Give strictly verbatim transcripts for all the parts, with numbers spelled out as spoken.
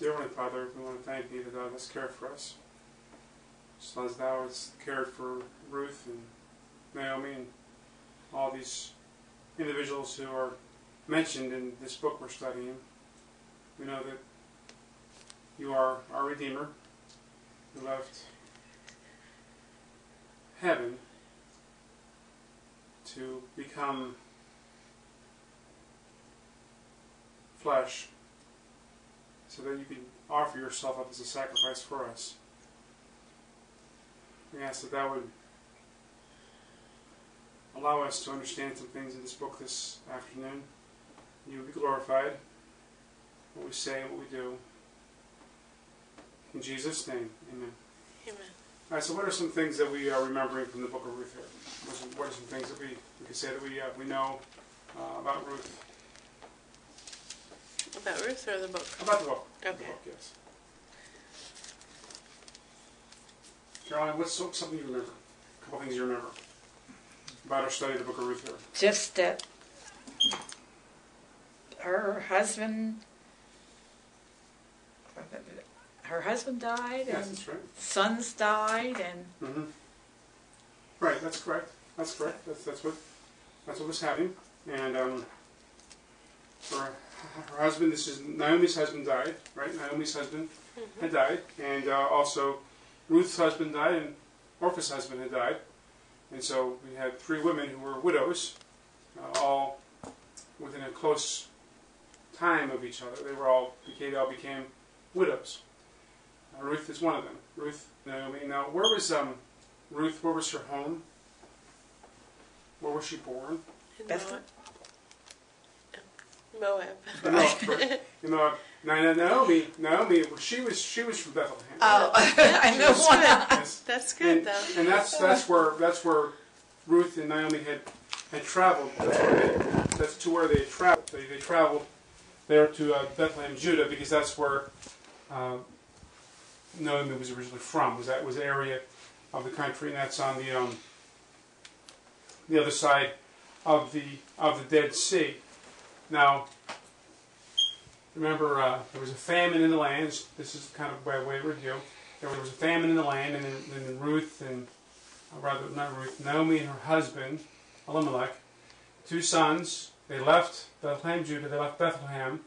Dear Heavenly Father, we want to thank Thee that Thou hast cared for us. Just as Thou hast cared for Ruth and Naomi and all these individuals who are mentioned in this book we're studying, we know that You are our Redeemer, who left heaven to become flesh, so that You can offer Yourself up as a sacrifice for us. We ask that that would allow us to understand some things in this book this afternoon. You would be glorified, what we say, what we do. In Jesus' name, amen. Amen. All right, so what are some things that we are remembering from the book of Ruth here? What are some, what are some things that we, we can say that we, uh, we know uh, about Ruth? About Ruth or the book? About the book. Okay. The book, yes. Caroline, what's something you remember? A couple things you remember about our study of the book of Ruth here. Just that her husband, her husband died, yes, and that's right. Sons died, and mm-hmm. Right. That's correct. That's correct. That's that's what that's what was happening, and um, her. Her husband, this is Naomi's husband died, right? Naomi's husband mm-hmm. had died, and uh, also Ruth's husband died, and Orpah's husband had died, and so we had three women who were widows, uh, all within a close time of each other. They were all they all became widows. Uh, Ruth is one of them. Ruth, Naomi. Now, where was um, Ruth? Where was her home? Where was she born? In Bethlehem. Moab. Moab, right. Moab. Now, Naomi, Naomi, she was she was from Bethlehem. Oh, right? I know one. Yes. That's good, and, though. And that's that's where that's where Ruth and Naomi had had traveled. That's, where they, that's to where they traveled. They, they traveled there to uh, Bethlehem, Judah, because that's where uh, Naomi was originally from. Was that was the area of the country, and that's on the um, the other side of the of the Dead Sea. Now, remember, uh, there was a famine in the land. This is kind of by way of review. There was a famine in the land, and then Ruth and, uh, rather not Ruth, Naomi and her husband, Elimelech, two sons, they left Bethlehem, Judah, they left Bethlehem,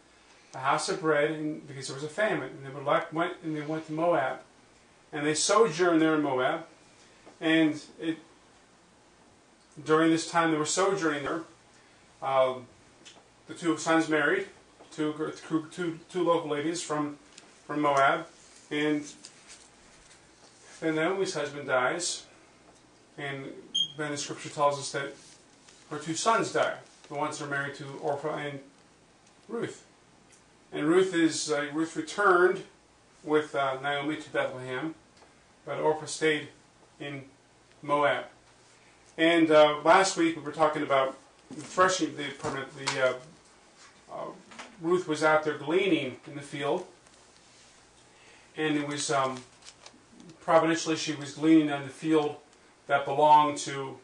a house of bread, and, because there was a famine. And they left, went and they went to Moab, and they sojourned there in Moab. And it, during this time they were sojourning there, um, the two sons married, two, two, two local ladies from, from Moab, and then Naomi's husband dies, and then the scripture tells us that her two sons die, the ones that are married to Orpah and Ruth. And Ruth is uh, Ruth returned with uh, Naomi to Bethlehem, but Orpah stayed in Moab. And uh, last week we were talking about refreshing the permanent the. Uh, Uh, Ruth was out there gleaning in the field, and it was um, providentially she was gleaning on the field that belonged to,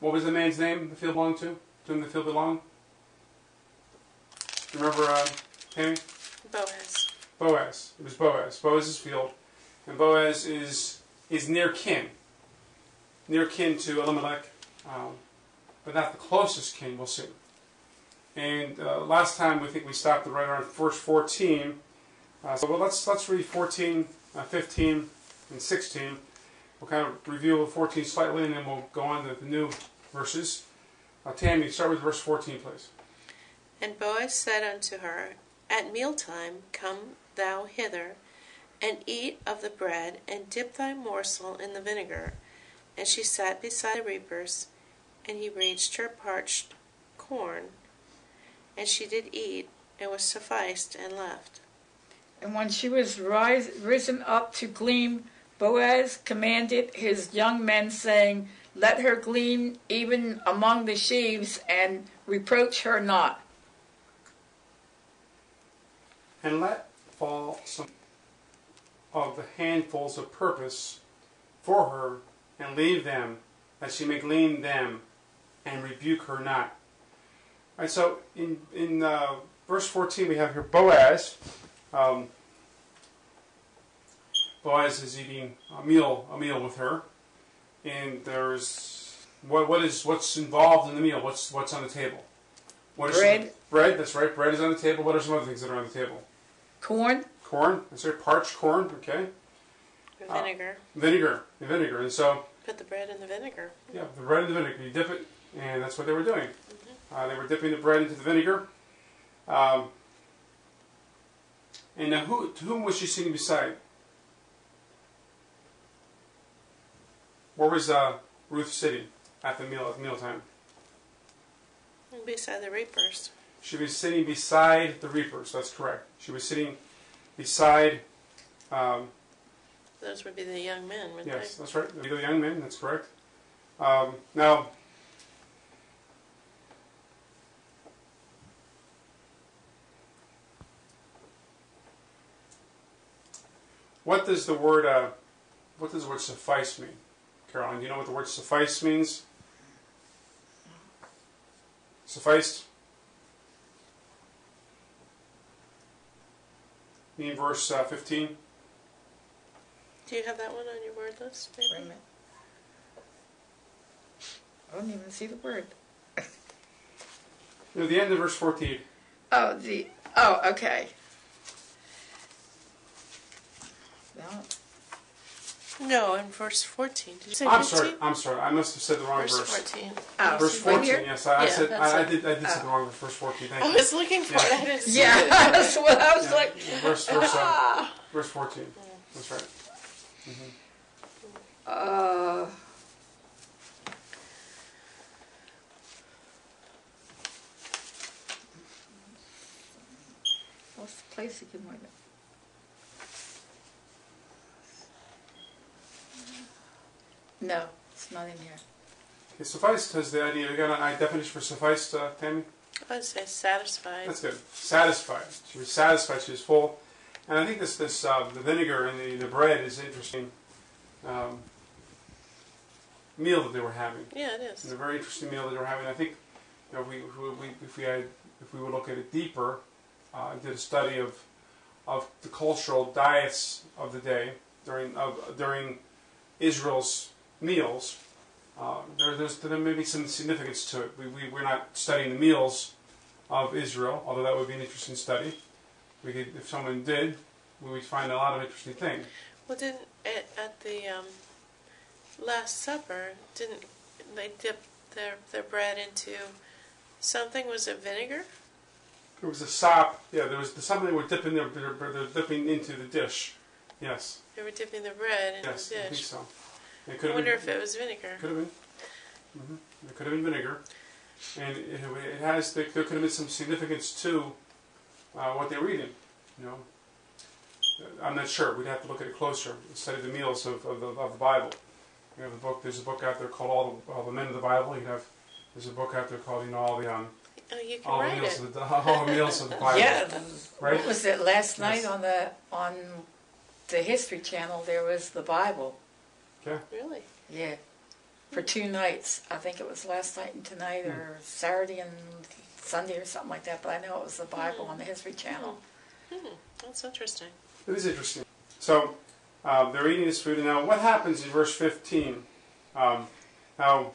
what was the man's name the field belonged to? To whom the field belonged? Remember, uh, Tammy? Boaz. Boaz. It was Boaz. Boaz's field. And Boaz is is near kin. Near kin to Elimelech, um, but not the closest kin, we'll see. And uh, last time we think we stopped right around verse fourteen. Uh, so well, let's let's read fourteen, uh, fifteen, and sixteen. We'll kind of review fourteen slightly, and then we'll go on to the new verses. Uh, Tammy, start with verse fourteen, please. And Boaz said unto her, At mealtime come thou hither, and eat of the bread, and dip thy morsel in the vinegar. And she sat beside the reapers, and he reached her parched corn. And she did eat, and was sufficed, and left. And when she was rise, risen up to glean, Boaz commanded his young men, saying, Let her glean even among the sheaves, and reproach her not. And let fall some of the handfuls of purpose for her, and leave them, that she may glean them, and rebuke her not. All right, so in in uh, verse fourteen we have here Boaz um, Boaz is eating a meal, a meal with her, and there's what what is what's involved in the meal? What's what's on the table? What is bread. Some, bread. That's right. Bread is on the table. What are some other things that are on the table? Corn. Corn. Is there parched corn? Okay. Or vinegar. Uh, vinegar. The vinegar. And so. Put the bread in the vinegar. Yeah, the bread in the vinegar. You dip it, and that's what they were doing. Mm-hmm. uh, they were dipping the bread into the vinegar. Um, and now, who, to whom was she sitting beside? Where was uh, Ruth sitting at the meal at the mealtime? Beside the reapers. She was sitting beside the reapers. That's correct. She was sitting beside. Um, Those would be the young men, wouldn't they? Yes, that's right. They'd be the young men, that's correct. Um, now, what does the word uh, what does the word suffice mean, Caroline? Do you know what the word suffice means? Sufficed. Mean verse uh, fifteen. Do you have that one on your word list, maybe? Wait a minute. I don't even see the word. No, the end of verse fourteen. Oh, the oh, okay. No, no in verse fourteen. Did you say I'm fifteen? sorry. I'm sorry. I must have said the wrong verse. Verse fourteen. Oh, verse fourteen. Right yes, I, yeah, I said. I, I did. I did oh. say the wrong verse. Verse fourteen. Thank I you. was looking for yeah. it. I didn't see yeah, it. That's what I was yeah. like. Verse, verse, uh, verse fourteen. Yeah. That's right. Mm-hmm. Uh, what's the place again? Wait a minute. No, it's not in here. Okay, sufficed has the idea. You got an I definition for sufficed, uh, Tammy? I would say satisfied. That's good. Satisfied. She was satisfied. She was full. And I think this, this uh, the vinegar and the, the bread is an interesting um, meal that they were having. Yeah, it is. It's a very interesting meal that they were having. I think you know, we, we, if we had, if we would look at it deeper, uh, did a study of of the cultural diets of the day during of, during Israel's meals. Uh, there, there's, there may be some significance to it. We, we we're not studying the meals of Israel, although that would be an interesting study. We could, if someone did, we would find a lot of interesting things. Well, didn't at, at the um, Last Supper, didn't they dip their their bread into something? Was it vinegar? It was a sop. Yeah, there was something they were dipping their they were dipping into the dish. Yes. They were dipping the bread into yes, the dish. I think so. It could I have wonder been, if it was vinegar. Could have been. Mm-hmm. It could have been vinegar, and it, it has. There could have been some significance too. Uh, what they were eating, you know. I'm not sure. We'd have to look at it closer. Study the meals of, of, the, of the Bible. You have a book. There's a book out there called All the, All the Men of the Bible. You have. There's a book out there called you know all the um. Oh, you can all write the meals it. Of the, all the meals of the Bible. Yeah. Right. What was it last night yes. on the on the History Channel? There was the Bible. Yeah. Really. Yeah. For two nights, I think it was last night and tonight, mm. or Saturday and. Sunday or something like that, but I know it was the Bible on the History Channel. Hmm, that's interesting. It is interesting. So, uh, they're eating this food, and now what happens in verse fifteen? Um, now,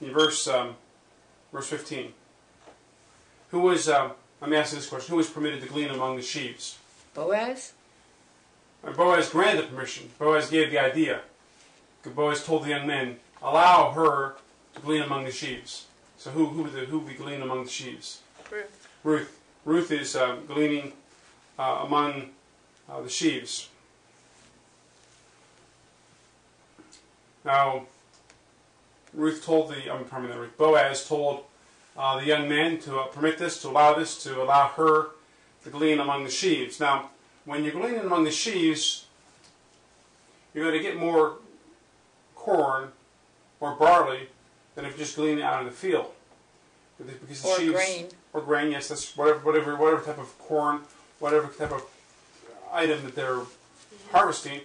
in verse um, verse fifteen, who was, um, let me ask you this question, who was permitted to glean among the sheaves? Boaz? Uh, Boaz granted permission. Boaz gave the idea. Boaz told the young men, allow her to glean among the sheaves. So who who would who be gleaning among the sheaves? Ruth. Ruth. Ruth is uh, gleaning uh, among uh, the sheaves. Now, Ruth told the I'm pardon me, Ruth. Boaz told uh, the young man to uh, permit this, to allow this, to allow her to glean among the sheaves. Now, when you're gleaning among the sheaves, you're going to get more corn or barley than if you're just gleaning out in the field. Because the or sheaves, grain. Or grain, yes, that's whatever, whatever, whatever type of corn, whatever type of item that they're mm-hmm. harvesting,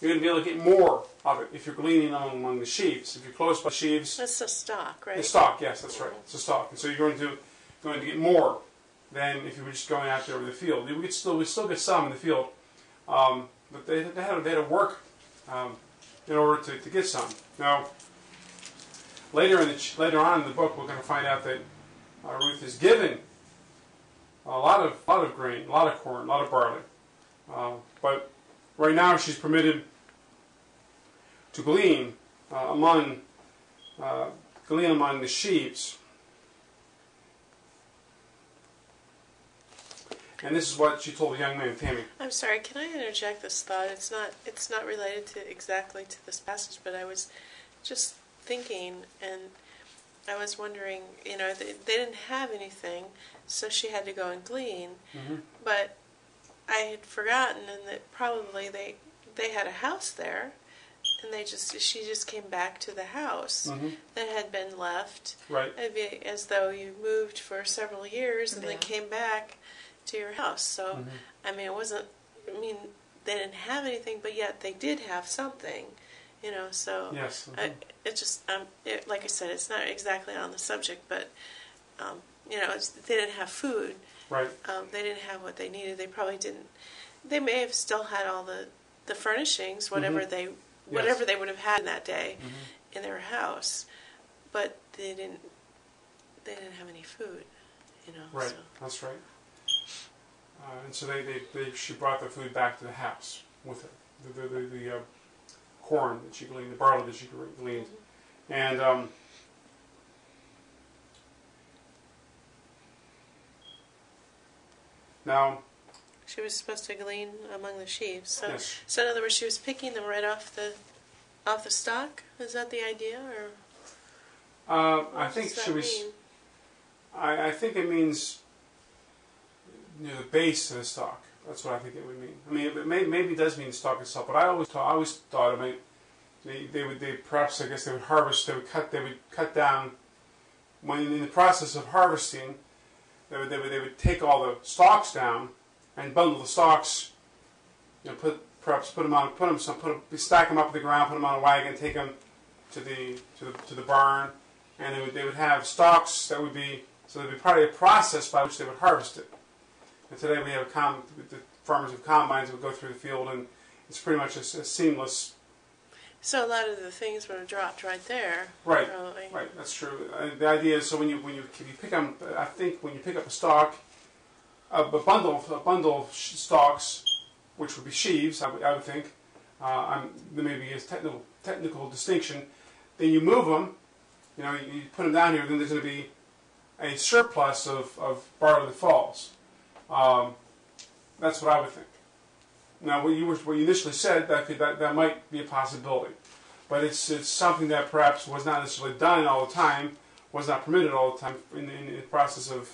you're going to be able to get more of it if you're gleaning among, among the sheaves. If you're close by sheaves... That's the stock, right? The stock, yes, that's right. It's the stock. And so you're going to, going to get more than if you were just going out there with the field. We could still we still get some in the field, um, but they, they had they had to work um, in order to, to get some. Now, later in the later on in the book, we're going to find out that uh, Ruth is given a lot of lot of grain, a lot of corn, a lot of barley, uh, but right now she's permitted to glean uh, among uh, glean among the sheaves. And this is what she told the young man, Tammy. I'm sorry, can I interject this thought? It's not it's not related to exactly to this passage, but I was just thinking, and I was wondering, you know, they, they didn't have anything, so she had to go and glean. Mm-hmm. But I had forgotten, and that probably they they had a house there, and they just she just came back to the house mm-hmm. that had been left, right? It'd be as though you moved for several years and yeah. then came back to your house. So, mm-hmm. I mean, it wasn't, I mean, they didn't have anything, but yet they did have something, you know, so yes. Mm-hmm. I, it just, um, it, like I said, it's not exactly on the subject, but, um, you know, it's, they didn't have food. Right. Um, they didn't have what they needed. They probably didn't, they may have still had all the, the furnishings, whatever mm-hmm. they, whatever yes. they would have had that day mm-hmm. in their house, but they didn't, they didn't have any food, you know. Right, so. That's right. Uh, and so they, they, they, she brought the food back to the house with her, the, the, the, the uh, corn that she gleaned, the barley that she gleaned. Mm-hmm. And um, now... She was supposed to glean among the sheaves. So, yes. So in other words, she was picking them right off the off the stock? Is that the idea? Or uh, I think she mean? was... I, I think it means... near the base of the stalk. That's what I think it would mean. I mean, it may, maybe it does mean stalk itself, but I always, I always thought it might. They, they would, they perhaps, I guess, they would harvest. They would cut. They would cut down. When in the process of harvesting, they would, they would, they would take all the stalks down and bundle the stalks. You know, put perhaps put them on, put them, some, put them, stack them up on the ground, put them on a wagon, take them to the to the to the barn, and they would, they would have stalks that would be. So there'd be probably a process by which they would harvest it. And today we have com the farmers of combines would go through the field, and it's pretty much a, a seamless. So a lot of the things would have dropped right there. Right, probably. Right. That's true. Uh, the idea is so when you when you if you pick up, I think when you pick up a stalk, a, a bundle a bundle of stalks, which would be sheaves, I would, I would think. Uh, I'm, there may be a technical technical distinction. Then you move them, you know, you, you put them down here. Then there's going to be a surplus of of barley that falls. Um, that's what I would think. Now, what you were, what you initially said, that, could, that that might be a possibility, but it's it's something that perhaps was not necessarily done all the time, was not permitted all the time. In the, in the process of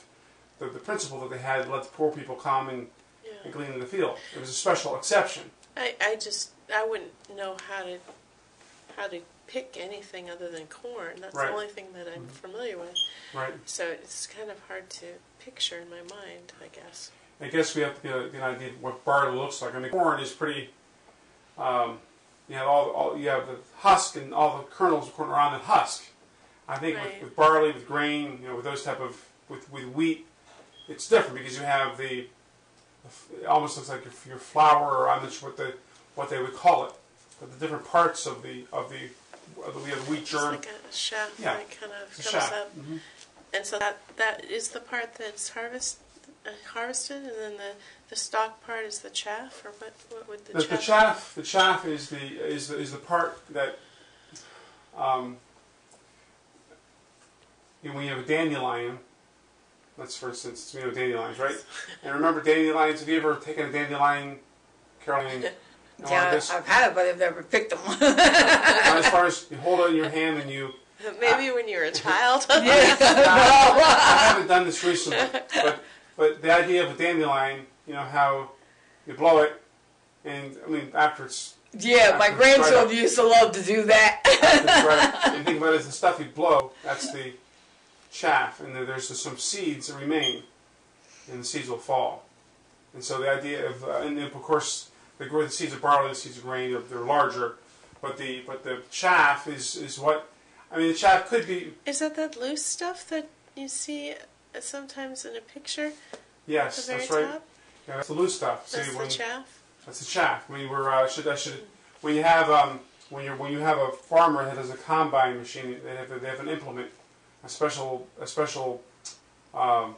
the, the principle that they had, let the poor people come and, yeah. and glean in the field. It was a special exception. I, I just I wouldn't know how to how to pick anything other than corn. That's right. The only thing that I'm mm-hmm. familiar with. Right. So it's kind of hard to picture in my mind, I guess. I guess we have to get, a, get an idea of what barley looks like. I mean, corn is pretty. Um, you have all, all you have the husk and all the kernels of corn around the husk. I think right. with, with barley, with grain, you know, with those type of with with wheat, it's different because you have the. It almost looks like your, your flour, or I'm not sure what the what they would call it, but the different parts of the of the of the, we have the wheat germ. It's like a shaft yeah. that kind of comes up. Mm-hmm. And so that, that is the part that's harvest, uh, harvested, and then the, the stalk part is the chaff, or what, what would the, the chaff? The chaff, the chaff is the is the, is the part that um, you know, when you have a dandelion. Let's for instance, you know, dandelions, right? And remember dandelions. Have you ever taken a dandelion, Caroline? Yeah, I've this? had it, but I've never picked them. As far as you hold it in your hand and you. Maybe when you were a child. I, I haven't done this recently, but but the idea of a dandelion, you know how you blow it, and I mean after it's yeah, after my it's grandchildren dried up, used to love to do that. Right, and think about it as the stuff you blow. That's the chaff, and then there's some seeds that remain, and the seeds will fall. And so the idea of uh, and of course the, the seeds of barley, the seeds of grain, they're, they're larger, but the but the chaff is is what. I mean, the chaff could be... Is that that loose stuff that you see sometimes in a picture? Yes, that's right. Top? Yeah, that's the loose stuff. That's See, when, the chaff. That's the chaff. When you were uh, should that should when you have um when you when you have a farmer that has a combine machine, they have they have an implement, a special a special um,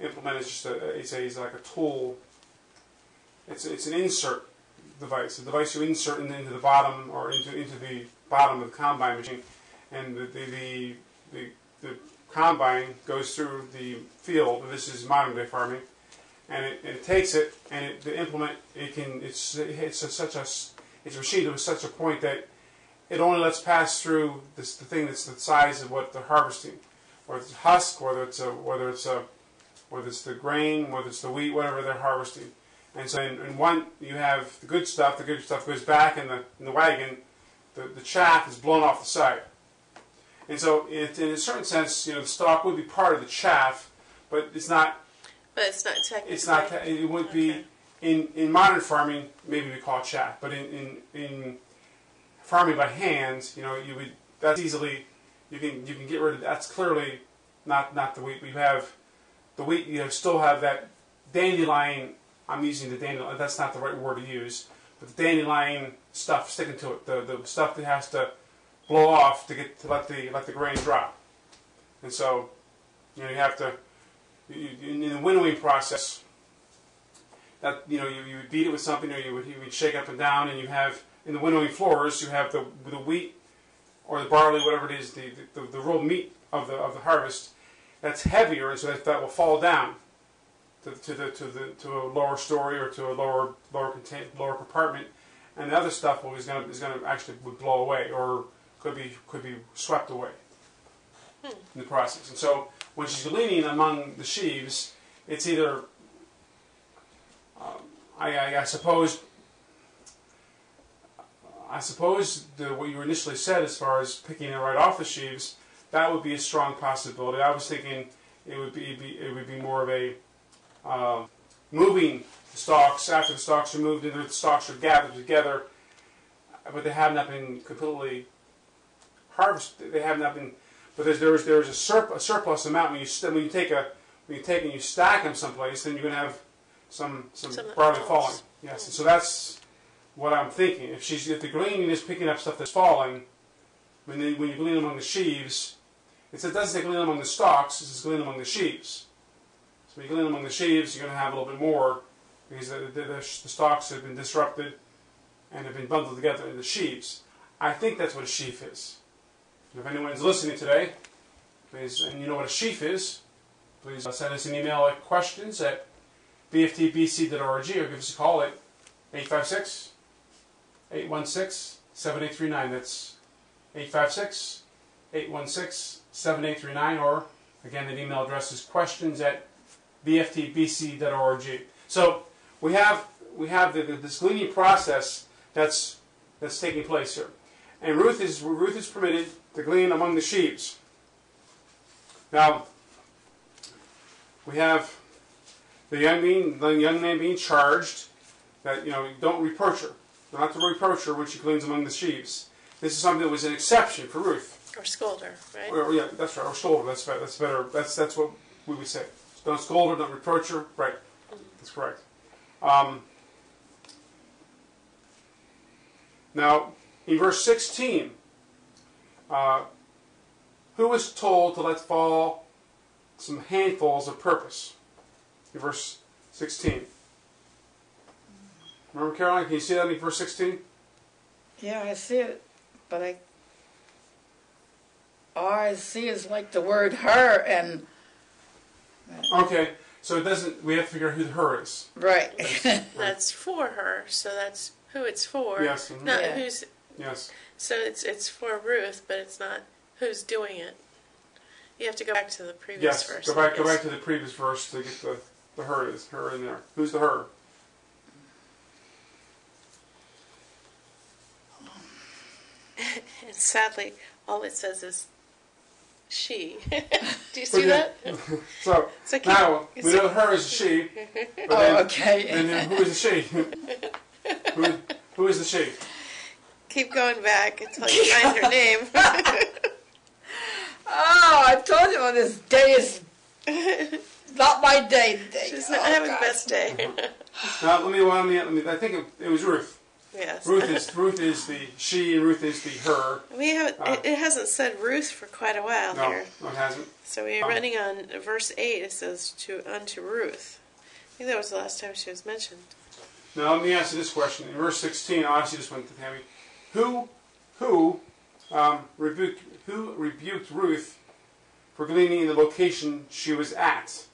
implement is just a it's a it's like a tool. It's it's an insert device, a device you insert into the bottom or into into the bottom of the combine machine, and the the the, the, the combine goes through the field. This is modern day farming, and it, and it takes it and it, the implement. It can it's it's a, such a it's machined to such a point that it only lets pass through this the thing that's the size of what they're harvesting, whether it's husk, whether it's a whether it's a whether it's the grain, whether it's the wheat, whatever they're harvesting. And so in, in one you have the good stuff. The good stuff goes back in the in the wagon. The the chaff is blown off the side. And so, it, in a certain sense, you know, the stalk would be part of the chaff, but it's not. But it's not technically. It's not. It would okay. be in in modern farming. Maybe we call it chaff, but in, in in farming by hand, you know, you would that's easily you can you can get rid of. That's clearly not not the wheat. You have the wheat. You have, still have that dandelion. I'm using the dandelion. That's not the right word to use, but the dandelion stuff sticking to it. The the stuff that has to blow off to get to let the let the grain drop, and so you know you have to you, in the winnowing process. That you know you, you would beat it with something, or you would you would shake up and down, and you have in the winnowing floors you have the the wheat or the barley, whatever it is, the the, the real meat of the of the harvest. That's heavier, and so that, that will fall down to, to the to the to a lower story or to a lower lower contain, lower compartment, and the other stuff is going is going to actually would blow away or could be could be swept away hmm. in the process. And so when she's leaning among the sheaves, it's either um, I, I, I suppose I suppose the, what you initially said as far as picking it right off the sheaves, that would be a strong possibility. I was thinking it would be, be it would be more of a uh, moving the stalks after the stalks are moved, and the stalks are gathered together, but they have not been completely harvest. They have not been, but there's there's there's a, surp, a surplus amount when you st when you take a when you take and you stack them someplace, then you're gonna have some some, some barley falling. Yes, and so that's what I'm thinking. If she's if the gleaning is picking up stuff that's falling, when they, when you glean among the sheaves, it's, it doesn't say glean among the stalks. It's glean among the sheaves. So when you glean among the sheaves, you're gonna have a little bit more because the, the, the, the stalks have been disrupted and have been bundled together in the sheaves. I think that's what a sheaf is. If anyone's listening today, please, and you know what a sheaf is, please send us an email at questions at b f t b c dot org or give us a call at eight five six, eight one six, seven eight three nine. That's eight five six, eight one six, seven eight three nine, or again, the email address is questions at b f t b c dot org. So we have we have the, the, this gleaning process that's that's taking place here, and Ruth is Ruth is permitted to glean among the sheaves. Now, we have the young being, the young man being charged that, you know, don't reproach her. Not to reproach her when she gleans among the sheaves. This is something that was an exception for Ruth. Or scold her, right? Or, yeah, that's right. Or scold her. That's better. That's better. That's that's what we would say. Don't scold her. Don't reproach her. Right. That's correct. Um, now, in verse sixteen. Uh, who was told to let fall some handfuls of purpose? In verse sixteen. Remember, Caroline, can you see that in verse sixteen? Yeah, I see it, but I all I see is like the word "her" and. Okay, so it doesn't. We have to figure out who the "her" is. Right. That's, right. That's for her, so that's who it's for. Yes. Mm-hmm. Not yeah. who's. Yes. So it's it's for Ruth, but it's not who's doing it. You have to go back to the previous yes, verse. Yes, go back go back to the previous verse to get the, the her is her in there. Who's the her? And sadly, all it says is she. Do you see that? So it's okay. Now we know her is a she. But oh, then, okay. And then who is the she? who, who is the she? Keep going back until you find her name. Oh, I told you, on this day is Not my day today. She's not oh, having God. the best day. Now, let me, let me, let me, I think it, it was Ruth. Yes. Ruth is Ruth is the she and Ruth is the her. We haven't. Uh, it, it hasn't said Ruth for quite a while no, here. No, it hasn't. So we're um, running on verse eight. It says to unto Ruth. I think that was the last time she was mentioned. Now let me ask you this question. In verse sixteen, I asked you this one, Tammy. Who who um, rebuked who rebuked Ruth for gleaning the location she was at?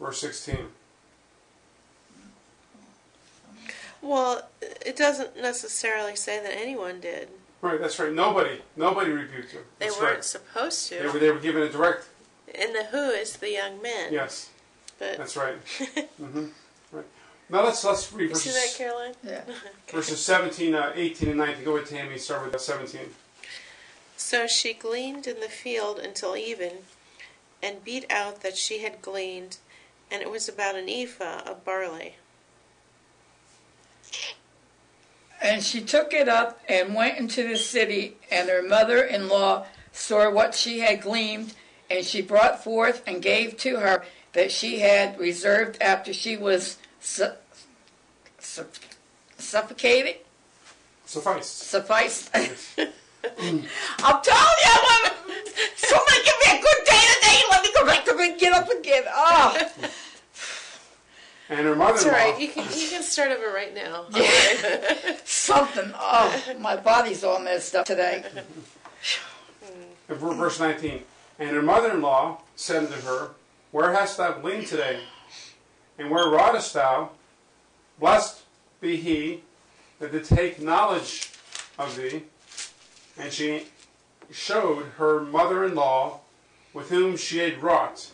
Verse sixteen. Well, it doesn't necessarily say that anyone did. Right, that's right. Nobody, nobody rebuked her. They that's weren't right. supposed to. They were, they were given a direct. And the who is the young men. Yes, but that's right. mm-hmm. Right. Now let's let's read. You verses, see that, Caroline? Yeah. Okay. Verses seventeen, uh, eighteen, and nineteen. Go ahead, Tammy. Start with seventeen. So she gleaned in the field until even, and beat out that she had gleaned, and it was about an ephah of barley. And she took it up and went into the city, and her mother-in-law saw what she had gleaned, and she brought forth and gave to her that she had reserved after she was su su suffocated? Sufficed. Sufficed. Yes. I'm telling you, woman, somebody give me a good day today, let me go back up and get up again. Oh. And her mother-in-law. That's right. You can, you can start over right now. Yeah. Something. Oh, my body's all messed up today. Verse nineteen. And her mother-in-law said unto her, where hast thou gleaned today? And where wroughtest thou? Blessed be he that did take knowledge of thee. And she showed her mother-in-law with whom she had wrought,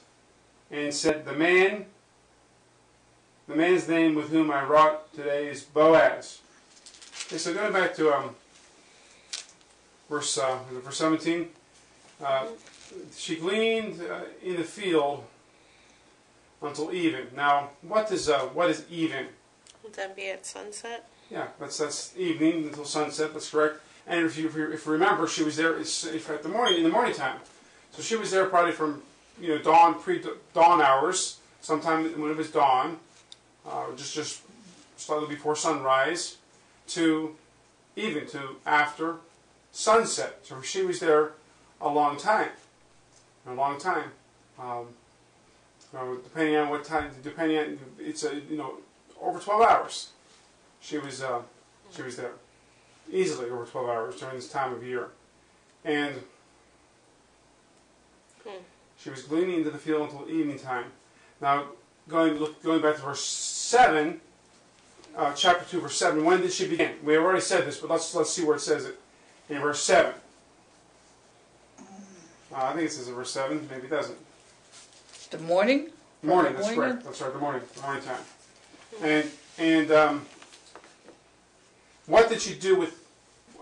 and said, the man... The man's name with whom I wrought today is Boaz. Okay, so going back to um, verse uh, verse seventeen, uh, she gleaned uh, in the field until even. Now, what is uh, what is even? Would that be at sunset? Yeah, that's that's evening until sunset. That's correct. And if you if you remember, she was there. It's at the morning in the morning time, so she was there probably from you know dawn pre dawn hours, sometime when it was dawn. Uh, just, just slightly before sunrise, to even to after sunset. So she was there a long time, a long time. Um, you know, depending on what time, depending on it's a you know over twelve hours. She was uh, she was there easily over twelve hours during this time of year, and hmm. she was gleaning into the field until evening time. Now. Going, look, going back to verse seven, uh, chapter two, verse seven. When did she begin? We have already said this, but let's let's see where it says it in verse seven. Uh, I think it says in verse seven. Maybe it doesn't. The morning. Morning. The that's morning? Correct. That's right. The morning. The morning time. And and um, what did she do with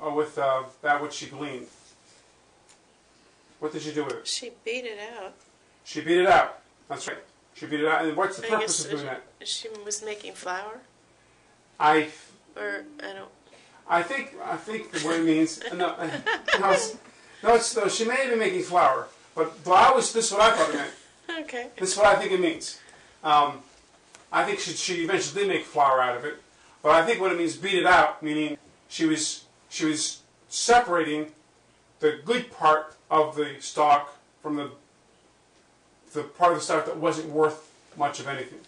uh, with uh, that which she gleaned? What did she do with it? She beat it out. She beat it out. That's right. She beat it out. And what's the I purpose of doing she, that? She was making flour. I. Or I don't. I think I think the word means no. No, no, it's, no, she may have been making flour, but but I was this is what I thought it meant. Okay. This is what I think it means. Um, I think she she eventually did make flour out of it, but I think what it means beat it out, meaning she was she was separating the good part of the stalk from the. The part of the stock that wasn't worth much of anything,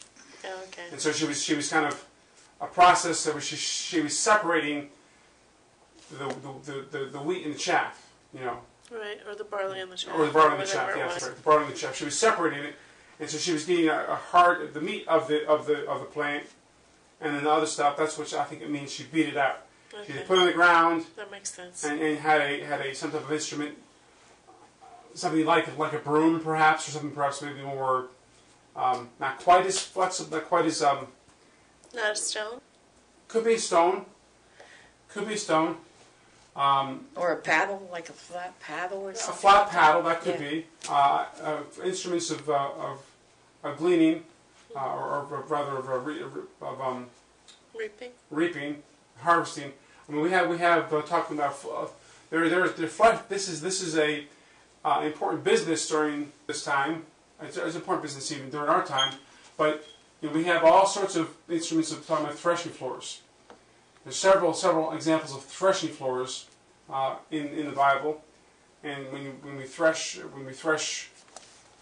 oh, okay. And so she was she was kind of a process that was she she was separating the the, the, the wheat and the chaff, you know, right, or the barley and the chaff, or the barley and the chaff, yes, right, the barley and the chaff. She was separating it, and so she was getting a, a hard the meat of the of the of the plant, and then the other stuff. That's what I think it means. She beat it out. Okay. She put it on the ground. That makes sense. And, and had a had a some type of instrument. Something like like a broom, perhaps, or something perhaps maybe more um, not quite as flexible, not quite as um. Not a stone. Could be a stone. Could be a stone. Um, or a paddle, like a flat paddle, or something. A flat paddle that could yeah. be uh, uh, instruments of uh, of, of gleaning, uh, or, or rather of, of, of um, reaping, reaping, harvesting. I mean, we have we have uh, talking about uh, there there there. This is this is a uh, important business during this time. It's, it's important business even during our time. But you know, we have all sorts of instruments of talking about threshing floors. There's several several examples of threshing floors uh, in in the Bible. And when you, when we thresh when we thresh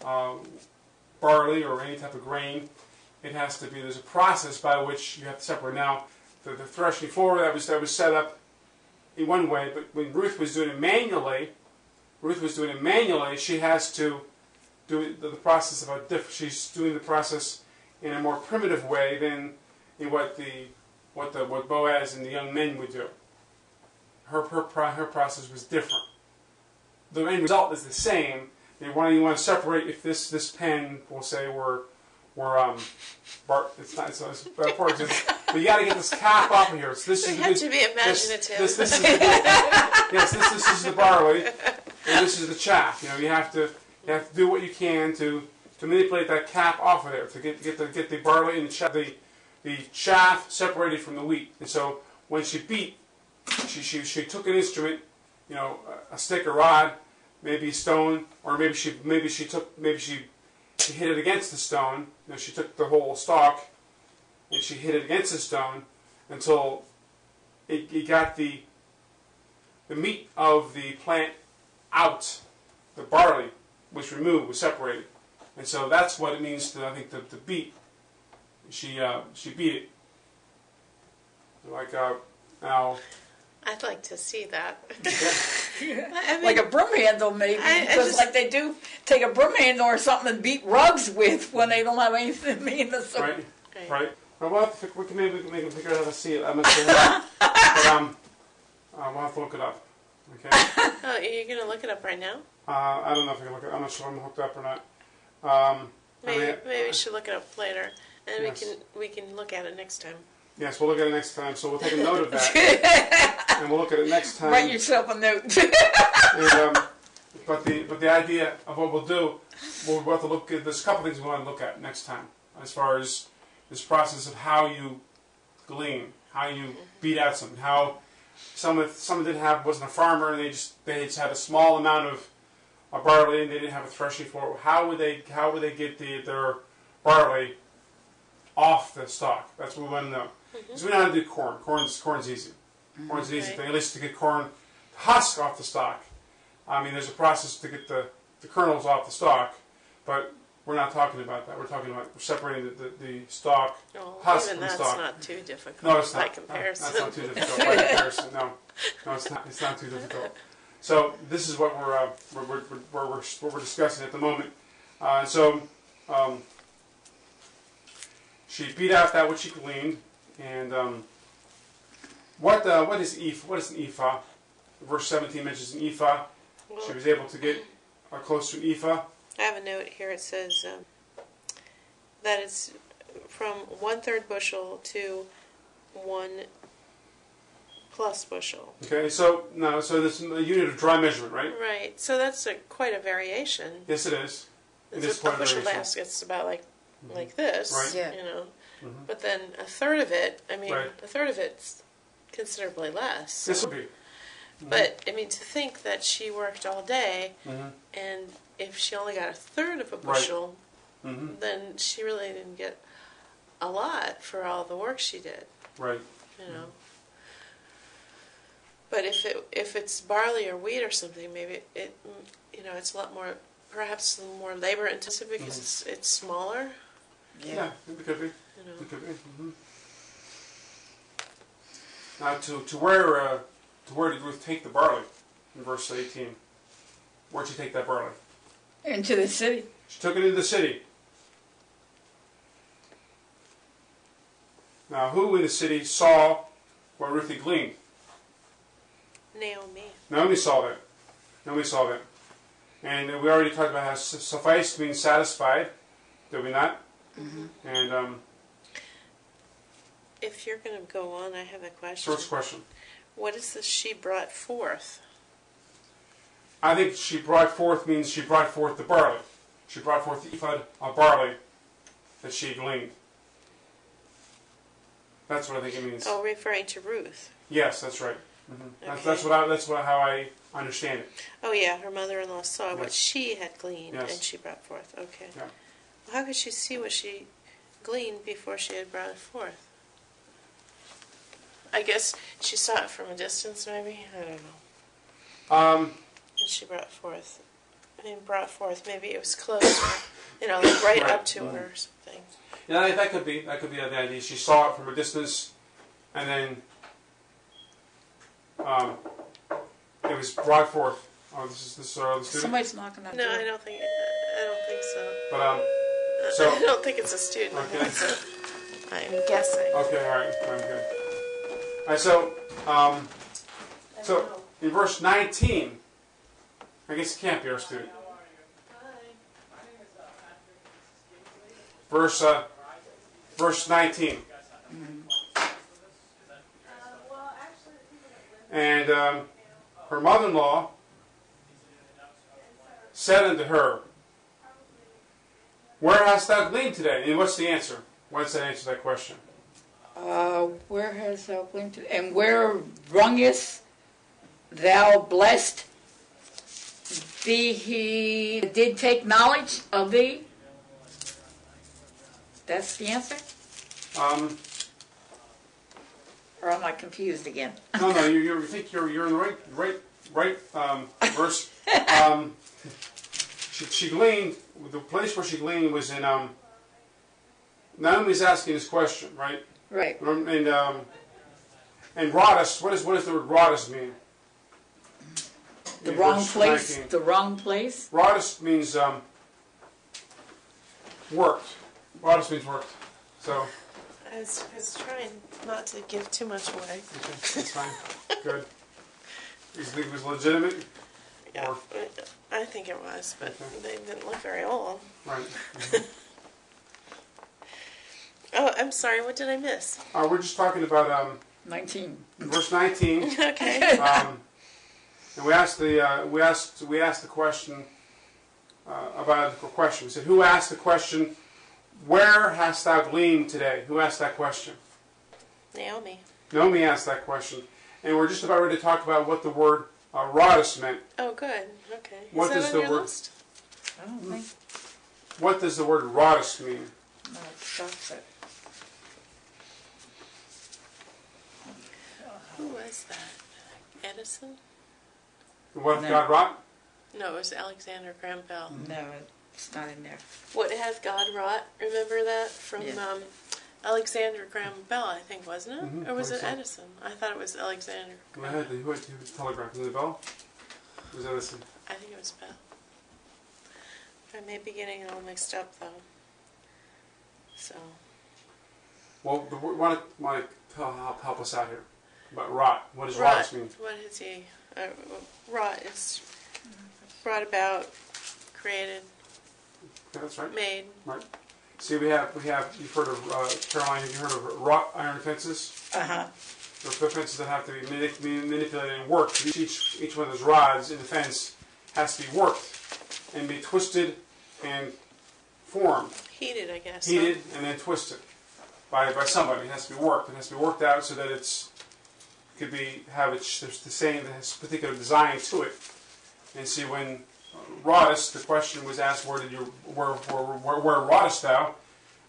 uh, barley or any type of grain, it has to be there's a process by which you have to separate. Now, the, the threshing floor that was that was set up in one way, but when Ruth was doing it manually, Ruth was doing it manually. She has to do the, the process of a different. She's doing the process in a more primitive way than in what the what the what Boaz and the young men would do. Her her her process was different. The end result is the same. You want, you want to separate if this this pen, we'll say, were were um, bar, it's not so it's, it's but you got to get this cap off of here. So this we is have this, to be imaginative. This, this, this is the, yes, this this is the barley, and this is the chaff. You know, you have to you have to do what you can to to manipulate that cap off of there to get to get the get the barley and the chaff, the the chaff separated from the wheat. And so when she beat, she she she took an instrument. You know, a stick, a rod, maybe a stone, or maybe she maybe she took maybe she she hit it against the stone. You know, she took the whole stalk and she hit it against the stone until it, it got the the meat of the plant out, the barley was removed, was separated, and so that's what it means to I think to, to beat. She uh, she beat it like uh, now. I'd like to see that. Yeah. I mean, like a broom handle, maybe. I, I because, just, like, they do take a broom handle or something and beat rugs with when they don't have anything to mean to someone. Right, right. right. Well, we'll have to, we can maybe we can figure out how to see it. I'm not sure how. But um, uh, we'll have to look it up. Okay? Oh, are you going to look it up right now? Uh, I don't know if I can look it up. I'm not sure if I'm hooked up or not. Um, maybe I mean, maybe uh, we should look it up later. And yes. we can we can look at it next time. Yes, we'll look at it next time. So we'll take a note of that, and we'll look at it next time. Write yourself a note. and, um, but the but the idea of what we'll do, we'll, we'll have to look at. There's a couple things we want to look at next time, as far as this process of how you glean, how you beat out something, how someone someone didn't have wasn't a farmer and they just they just had a small amount of a barley and they didn't have a threshing floor. How would they how would they get the their barley off the stalk? That's what we want to know. Because we know how to do corn. Corn's, corn's easy. Corn's an easy thing. At least to get corn husk off the stalk. I mean, there's a process to get the, the kernels off the stalk, but we're not talking about that. We're talking about we're separating the, the, the stalk well, husk from the stalk. Even that's not too difficult. No, it's not. By comparison. No, that's not too difficult by comparison. No, no, it's not. It's not too difficult. So this is what we're uh, we're, we're, we're, we're, what we're discussing at the moment. Uh, so um, she beat out that which she gleaned. And um, what uh, what is ephah? What is an ephah? Verse seventeen mentions an ephah. Well, she was able to get uh, close to an ephah. I have a note here. It says um, that it's from one third bushel to one plus bushel. Okay, so no, so this is a unit of dry measurement, right? Right. So that's a, quite a variation. Yes, it is. It's it is quite a bushel basket's about like mm-hmm. like this, right? Yeah. You know. Mm-hmm. But then a third of it, I mean, right. a third of it's considerably less. So. This would be. Mm-hmm. But, I mean, to think that she worked all day, mm-hmm. and if she only got a third of a bushel, right. mm-hmm. then she really didn't get a lot for all the work she did. Right. You know. Mm-hmm. But if it if it's barley or wheat or something, maybe it, you know, it's a lot more, perhaps a little more labor intensive because mm-hmm. it's it's smaller. Yeah, yeah it could be. Mm-hmm. Now, to to where uh, to where did Ruth take the barley? In verse eighteen, where did she take that barley? Into the city. She took it into the city. Now, who in the city saw what Ruth had gleaned? Naomi. Naomi saw that. Naomi saw that, and we already talked about how suffice means satisfied, did we not? Mm-hmm. And um. If you're going to go on, I have a question. First question. What is this she brought forth? I think she brought forth means she brought forth the barley. She brought forth the ephah of barley that she gleaned. That's what I think it means. Oh, referring to Ruth. Yes, that's right. Mm-hmm. Okay. That's, that's what I, that's what how I understand it. Oh yeah, her mother-in-law saw yes. what she had gleaned, yes. and she brought forth. Okay. Yeah. Well, how could she see what she gleaned before she had brought it forth? I guess she saw it from a distance, maybe. I don't know. Um. And she brought forth. I mean, brought forth. Maybe it was close, you know, like right, right up to mm-hmm. her or something. Yeah, that could be. That could be the idea. She saw it from a distance, and then. Um, it was brought forth. Oh, this is this. Uh, the student? Somebody's knocking on. No, door. I don't think. I don't think so. But um, so I don't think it's a student. Okay. I I'm guessing. Okay, all right, I'm good. All right, so um, so in verse nineteen, I guess it can't be our student. Verse uh, verse nineteen. And um, her mother-in-law said unto her, "Where hast thou gleaned today?" And what's the answer? What's the answer to that question? Uh, where hast thou gleaned today? And where wrongest thou blessed thee, he did take knowledge of thee? That's the answer? Um... Or am I confused again? no, no, you, you think you're you're in the right right right um, verse. um, she, she gleaned. The place where she gleaned was in. Um, Naomi's asking this question, right? Right. And um, and rottest. What is what does the word rottest mean? The in wrong place. nineteen. The wrong place. Rottest means um, worked. Rottest means worked. So. I was, I was trying not to give too much away. Okay, that's fine. Good. You think it was legitimate? Yeah, or? I think it was, but okay. They didn't look very old. Right. Mm-hmm. Oh, I'm sorry. What did I miss? Uh, we're just talking about um, nineteen, verse nineteen. Okay. Um, and we asked the uh, we asked we asked the question uh, about the question. We said, who asked the question? Where hast thou gleaned today? Who asked that question? Naomi. Naomi asked that question. And we're just about ready to talk about what the word uh, rottest meant. Oh, good. Okay. What Is that does on the your word, list? I don't think. What does the word rottest mean? No, it stops it. Who was that? Edison? What, no. God rot? No, it was Alexander Graham Bell. No, it's not in there. What hath God wrought? Remember that from yeah. um, Alexander Graham Bell, I think, wasn't it? Mm-hmm. Or was it so. Edison? I thought it was Alexander Graham Bell. Who had the telegraph? Was it Bell? Or was it Edison? I think it was Bell. I may be getting it all mixed up, though. So. Well, the, want to, want to help, help us out here. But rot. What does rot mean? What is he? Uh, rot is brought about, created. Okay, that's right. Made. Right. See, we have, we have, you've heard of, uh, Caroline, have you heard of wrought iron fences? Uh-huh. They're fences that have to be manip manipulated and worked. Each, each one of those rods in the fence has to be worked and be twisted and formed. Heated, I guess. Heated so. And then twisted by, by somebody. It has to be worked. It has to be worked out so that it's, could be, have its, the same, this particular design to it. And see, when rottest, the question was asked, where did you, where, where, where, where rottest thou?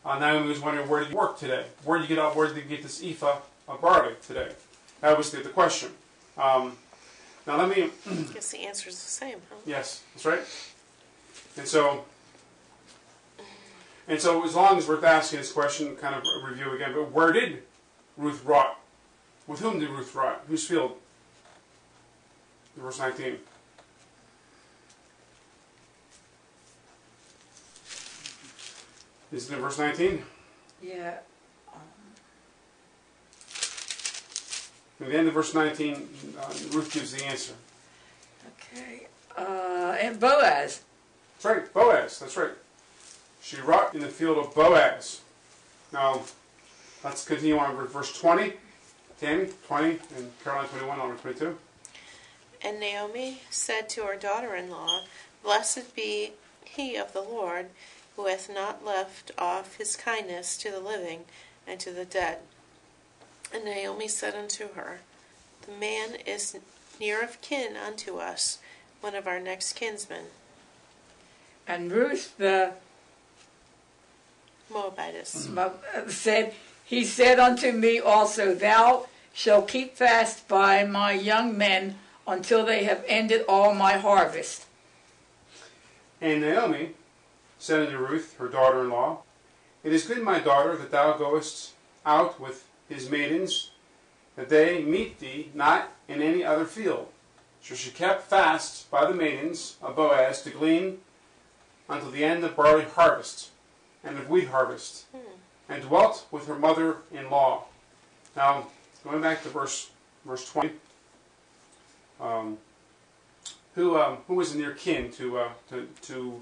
Uh, Naomi was wondering, where did you work today? Where did you get out, where did you get this ephah of barley today? That was the, the question. Um, now let me... I guess the answer is the same, huh? Yes, that's right. And so, and so as long as we're asking this question, kind of review again, but where did Ruth rot? With whom did Ruth rot? Whose field? Verse nineteen. Isn't it verse nineteen? Yeah. Um. At the end of verse nineteen, uh, Ruth gives the answer. Okay. Uh, and Boaz. That's right, Boaz. That's right. She wrought in the field of Boaz. Now, let's continue on with verse twenty. Tammy, twenty, and Caroline, twenty-one, Oliver, twenty-two. And Naomi said to her daughter-in-law, "Blessed be he of the Lord, who hath not left off his kindness to the living and to the dead." And Naomi said unto her, The man is near of kin unto us, one of our next kinsmen. And Ruth the Moabitess said, He said unto me also, Thou shalt keep fast by my young men until they have ended all my harvest. And Naomi said unto Ruth, her daughter-in-law, It is good, my daughter, that thou goest out with his maidens, that they meet thee not in any other field. So she kept fast by the maidens of Boaz to glean until the end of barley harvest and of wheat harvest, and dwelt with her mother-in-law. Now, going back to verse verse twenty, um, who um, who was near kin to uh, to to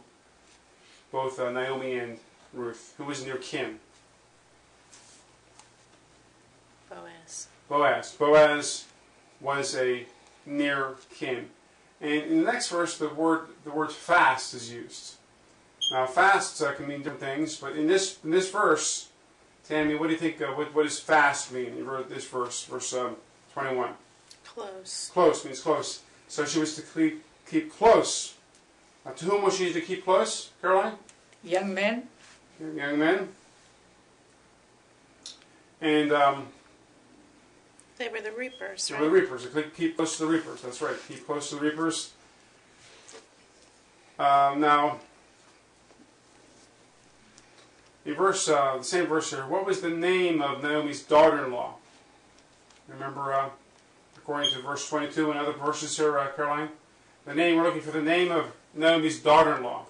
both uh, Naomi and Ruth? Who was near kin? Boaz. Boaz. Boaz was a near kin, and in the next verse, the word the word fast is used. Now, fast uh, can mean different things, but in this in this verse, Tammy, what do you think? Uh, what what does fast mean? You wrote this verse, verse um, twenty-one. Close. Close means close. So she was to keep keep close. Now, to whom was she to keep close, Caroline? Young men. Young men. And um, they were the reapers. They right? were the reapers. They keep close to the reapers. That's right. Keep close to the reapers. Um, now. The verse, uh, the same verse here. What was the name of Naomi's daughter-in-law? Remember, uh, according to verse twenty-two and other verses here, uh, Caroline, the name we're looking for. The name of Naomi's daughter-in-law.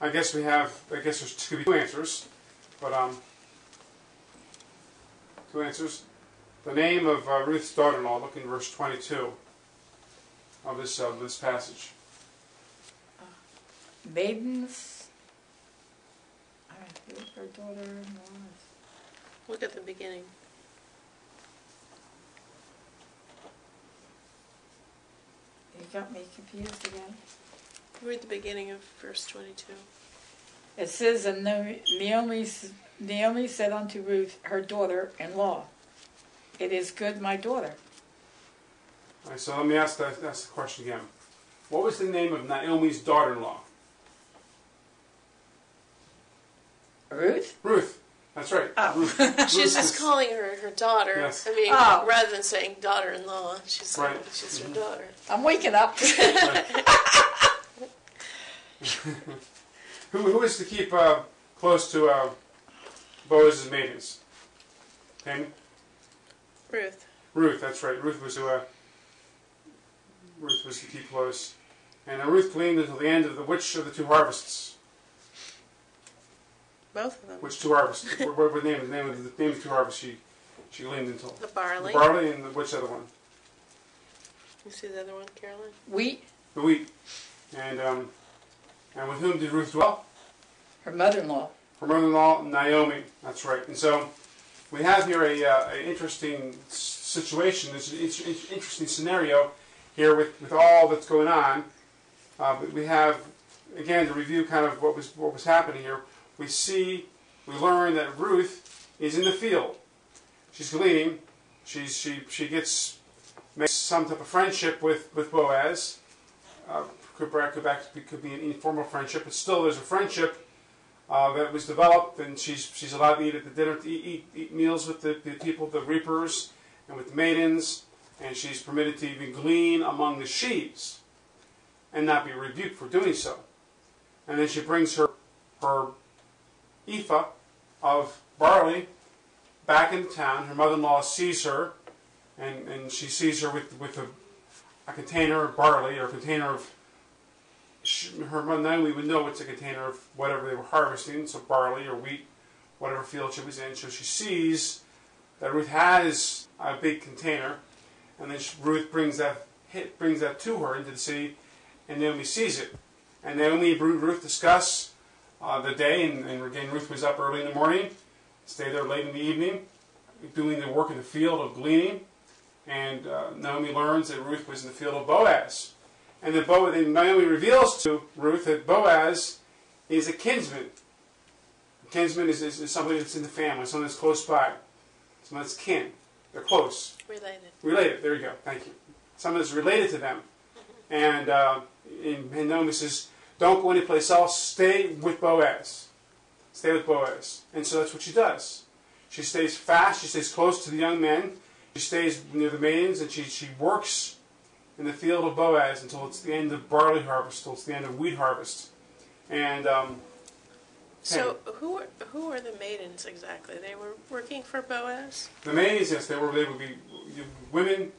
I guess we have. I guess there's two, two answers, but um, two answers. The name of uh, Ruth's daughter-in-law. Look in verse twenty-two of this of uh, this passage. Maidens. Her daughter was. Look at the beginning. You got me confused again. Read the beginning of verse twenty-two. It says, And Naomi, Naomi said unto Ruth, her daughter-in-law, It is good, my daughter. All right, so let me ask that, ask the question again. What was the name of Naomi's daughter-in-law? Ruth? Ruth. That's right. Oh. Ruth. She's just Ruth. calling her her daughter. Yes. I mean, oh. rather than saying daughter-in-law, she's right. she's her daughter. I'm waking up. who, who is to keep uh, close to uh, Boaz's maidens? Tammy? Ruth. Ruth, that's right. Ruth was to, uh, Ruth was to keep close. And uh, Ruth gleaned until the end of the which of the two harvests? Both of them. Which two harvests? what, what, what name? The name of the name of two harvests she she gleaned until the barley. The barley and the, which other one? You see the other one, Caroline? Wheat. The wheat. And um, and with whom did Ruth dwell? Her mother-in-law. Her mother-in-law, Naomi. That's right. And so we have here a uh, an interesting situation. There's an inter interesting scenario here with with all that's going on. Uh, but we have again to review kind of what was what was happening here. We see, we learn that Ruth is in the field. She's gleaning. She's, she she gets makes some type of friendship with with Boaz. Uh, could could back could be an informal friendship, but still there's a friendship uh, that was developed, and she's she's allowed to eat at the dinner, to eat, eat, eat meals with the, the people, the reapers, and with the maidens, and she's permitted to even glean among the sheaves, and not be rebuked for doing so. And then she brings her her. ephah of barley back into town. Her mother-in-law sees her, and, and she sees her with with a, a container of barley or a container of. She, her mother-in-law would know it's a container of whatever they were harvesting, so barley or wheat, whatever field she was in. So she sees that Ruth has a big container, and then she, Ruth brings that hit brings that to her into the city, and Naomi sees it, and Naomi and Ruth discuss. Uh, the day, and, and again, Ruth was up early in the morning, stayed there late in the evening, doing the work in the field of gleaning, and uh, Naomi learns that Ruth was in the field of Boaz. And then, Bo then Naomi reveals to Ruth that Boaz is a kinsman. A kinsman is, is, is somebody that's in the family, someone that's close by, someone that's kin. They're close. Related. Related. There you go. Thank you. Someone is related to them. And, uh, and, and Naomi says, don't go anyplace else. Stay with Boaz. Stay with Boaz. And so that's what she does. She stays fast. She stays close to the young men. She stays near the maidens. And she, she works in the field of Boaz until it's the end of barley harvest, until it's the end of wheat harvest. And um, so hey. who are, who are the maidens exactly? They were working for Boaz? The maidens, yes. They, were, they would be women.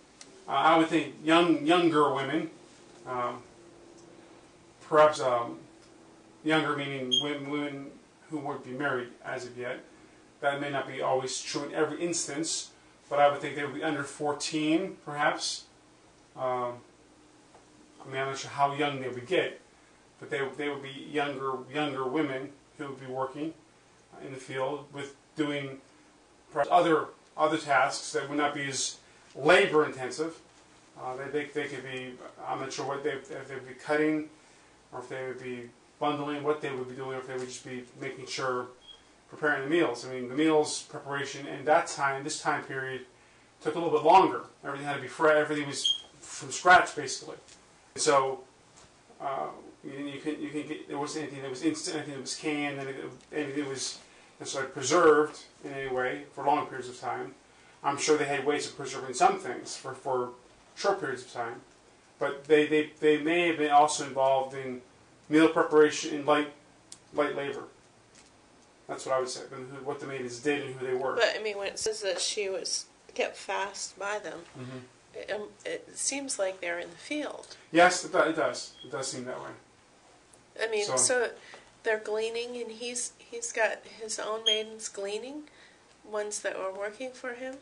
Uh, I would think young, younger women. Um, perhaps um, younger meaning women, women who would be married as of yet. That may not be always true in every instance, but I would think they would be under fourteen, perhaps. Um, I mean, I'm not sure how young they would get, but they they would be younger younger women who would be working in the field with doing perhaps other other tasks that would not be as labor intensive. Uh, they, they, they could be, I'm not sure what they, if they would be cutting, or if they would be bundling, what they would be doing, or if they would just be making sure, preparing the meals. I mean, the meals preparation in that time, this time period, took a little bit longer. Everything had to be fresh, everything was from scratch, basically. And so, uh, you, you can, you can get, there wasn't anything that was instant, anything that was canned, anything, anything that was necessarily preserved in any way for long periods of time. I'm sure they had ways of preserving some things for, for short periods of time, but they, they, they may have been also involved in meal preparation and light, light labor. That's what I would say, what the maidens did and who they were. But I mean, when it says that she was kept fast by them, mm-hmm. it, um, it seems like they're in the field. Yes, it does. It does seem that way. I mean, so, so they're gleaning, and he's he's got his own maidens gleaning, ones that were working for him.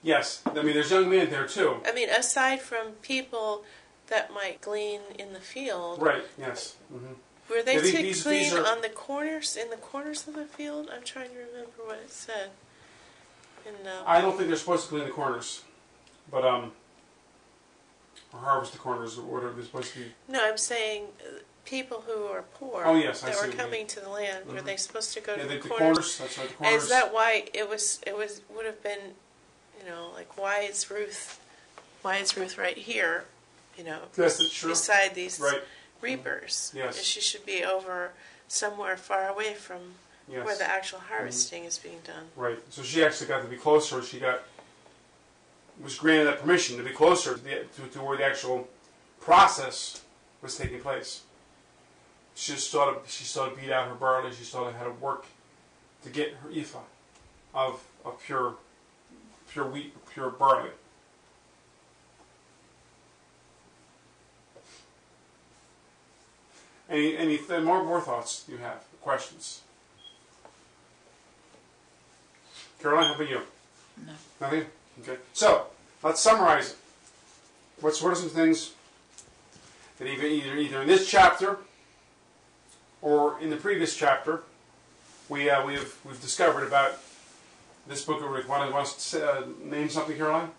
Yes, I mean, there's young men there too. I mean, aside from people that might glean in the field, right? Yes. Mm-hmm. Were they yeah, to these, glean these are... on the corners in the corners of the field? I'm trying to remember what it said. And, uh, I don't think they're supposed to glean the corners, but um, or harvest the corners or whatever they're supposed to be. No, I'm saying people who are poor. Oh yes, that I see were coming to the land. Mm-hmm. Were they supposed to go yeah, to the, the corners? corners. That's right, the corners. And is that why it was? It was would have been. You know, like why is Ruth, why is Ruth right here? You know, yes, that's true. Beside these right. reapers. Mm-hmm. Yes, she should be over somewhere far away from yes. where the actual harvesting mm-hmm. is being done. Right. So she actually got to be closer. She got was granted that permission to be closer to, the, to, to where the actual process was taking place. She sort of she sort of beat out her barley. She sort of had to work to get her ephah of of pure. Pure wheat, pure barley. Any, any th more, more thoughts you have? Questions? Caroline, how about you? No. Nothing? Okay. So, let's summarize it. What's, what are some things that even either, either in this chapter or in the previous chapter we, uh, we have, we've discovered about this book of Ruth? Want to uh, name something, Caroline?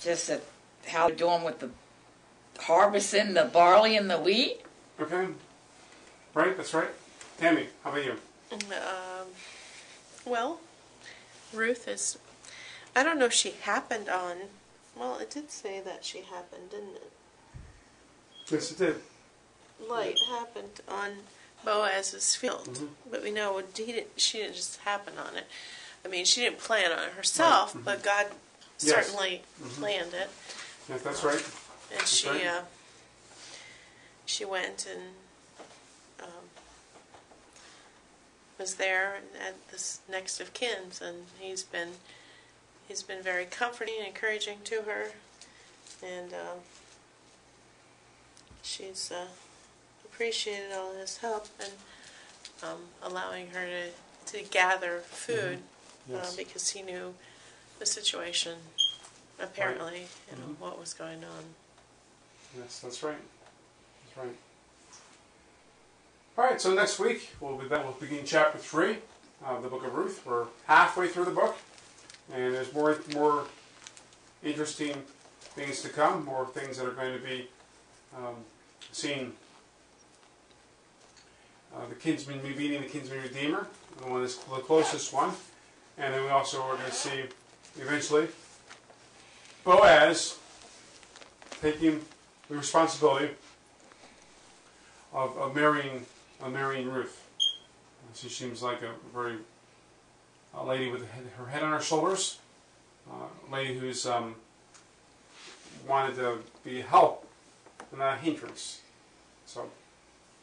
Just a, how they're doing with the harvesting, the barley and the wheat. Okay. Right, that's right. Tammy, how about you? Um, well, Ruth is, I don't know if she happened on, well, it did say that she happened, didn't it? Yes, it did. Light yeah. happened on Boaz's field. Mm-hmm. But we know he didn't, she didn't just happen on it. I mean, she didn't plan on it herself, right. mm-hmm. but God yes. certainly mm-hmm. planned it. Yes, that's right. And that's she right. Uh, she went and um, was there at this next of kin's, and he's been he's been very comforting and encouraging to her, and uh, she's uh, appreciated all his help and um, allowing her to to gather food. Mm-hmm. Yes. Uh, because he knew the situation, apparently, right. and mm-hmm. what was going on. Yes, that's right. That's right. All right, so next week we'll be back. We'll begin chapter three of the Book of Ruth. We're halfway through the book, and there's more more interesting things to come, more things that are going to be um, seen. Uh, the kinsman meeting the kinsman redeemer, the one that's the closest one. And then we also are going to see eventually. Boaz taking the responsibility of, of marrying of marrying Ruth. She seems like a very a lady with her head on her shoulders, a lady who's um, wanted to be a help and not a hindrance. So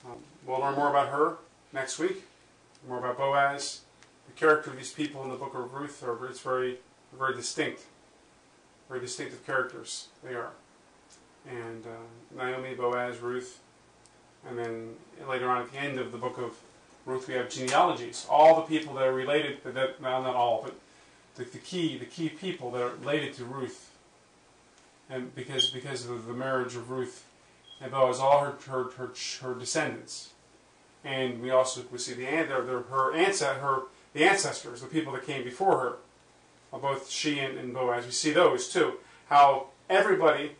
um, we'll learn more about her next week. More about Boaz. The character of these people in the Book of Ruth are it's very, very distinct. Very distinctive characters they are. And uh, Naomi, Boaz, Ruth, and then later on at the end of the Book of Ruth we have genealogies. All the people that are related, that, that, well, not all, but the, the key the key people that are related to Ruth. And because because of the marriage of Ruth and Boaz, all her her her, her descendants. And we also we see the their, their, her ancestor her the ancestors, the people that came before her. Both she and, and Boaz, we see those too. How everybody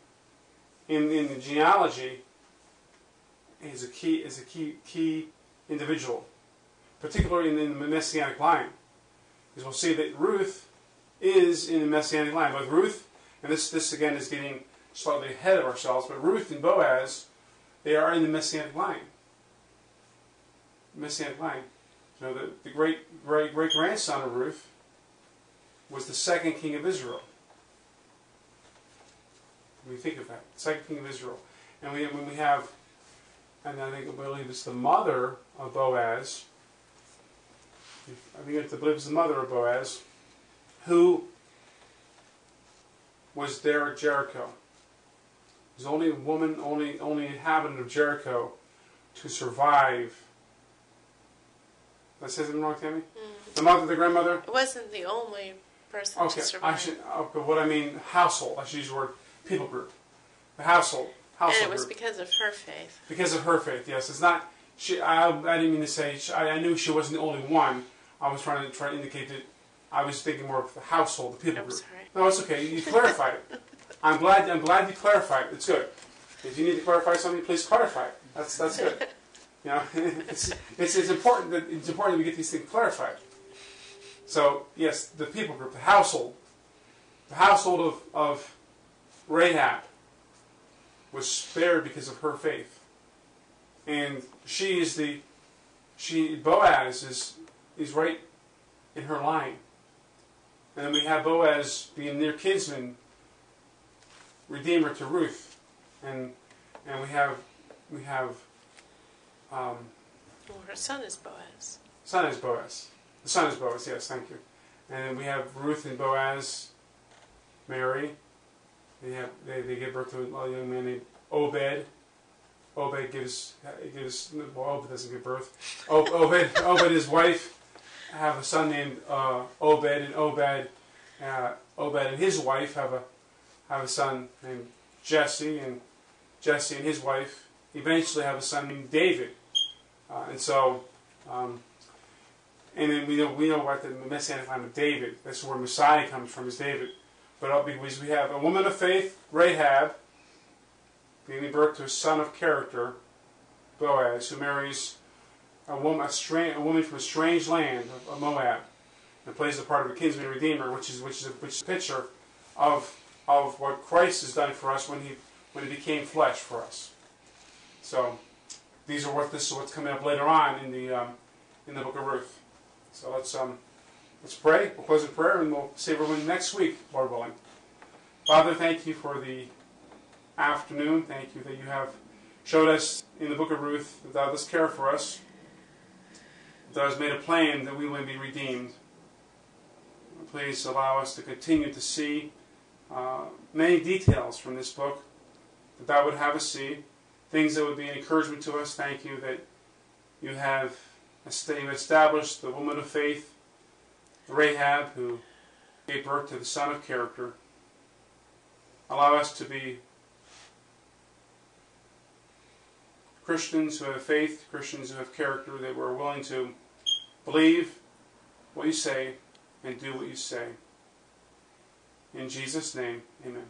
in in the genealogy is a key is a key key individual, particularly in, in the Messianic line, because we'll see that Ruth is in the Messianic line. Both Ruth and this this again is getting slightly ahead of ourselves, but Ruth and Boaz, they are in the Messianic line. Messianic line. You know, the the great great great grandson of Ruth was the second king of Israel. When we think of that, second king of Israel. And we, when we have, and I think I believe it's the mother of Boaz, I think it's the, believe it's the mother of Boaz, who was there at Jericho. It was only a woman, only, only inhabitant of Jericho to survive. Did I say something wrong, Tammy? Mm. The mother, the grandmother? It wasn't the only person okay. to survive. I should, okay, what I mean, household. I should use the word people group. The household. household and it was group. Because of her faith. Because of her faith, yes. It's not, she, I, I didn't mean to say, she, I, I knew she wasn't the only one. I was trying to try to indicate that I was thinking more of the household, the people I'm group. Sorry. No, it's okay. You clarified it. I'm glad, I'm glad you clarified it. It's good. If you need to clarify something, please clarify it. That's, that's good. You know, it's, it's, it's important that it's important that we get these things clarified. So yes, the people group, the household, the household of, of Rahab was spared because of her faith, and she is the she Boaz is is right in her line, and then we have Boaz being their kinsman, redeemer to Ruth, and and we have we have. Um, well, her son is Boaz. Son is Boaz. The son is Boaz, yes, thank you. And then we have Ruth and Boaz marry. They have they, they give birth to a young man named Obed. Obed gives gives well, Obed doesn't give birth. Obed Obed, Obed and his wife have a son named uh, Obed, and Obed uh, Obed and his wife have a have a son named Jesse, and Jesse and his wife eventually have a son named David. Uh, and so, um, and then we know we know what the Messianic line of David. That's where Messiah comes from, is David. But because we have a woman of faith, Rahab, giving birth to a son of character, Boaz, who marries a woman, a, strange, a woman from a strange land of, of Moab, and plays the part of a kinsman redeemer, which is which is a, which is a picture of of what Christ has done for us when he when he became flesh for us. So, these are what this is what's coming up later on in the um, in the Book of Ruth. So let's um, let's pray. We'll close in prayer, and we'll see everyone next week, Lord willing. Father, thank you for the afternoon. Thank you that you have showed us in the Book of Ruth that thou dost care for us. That thou hast made a plan that we would be redeemed. Please allow us to continue to see uh, many details from this book that thou would have us see. Things that would be an encouragement to us. Thank you that you have established the woman of faith, Rahab, who gave birth to the son of character. Allow us to be Christians who have faith, Christians who have character, that we're willing to believe what you say and do what you say. In Jesus' name, amen.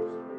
house.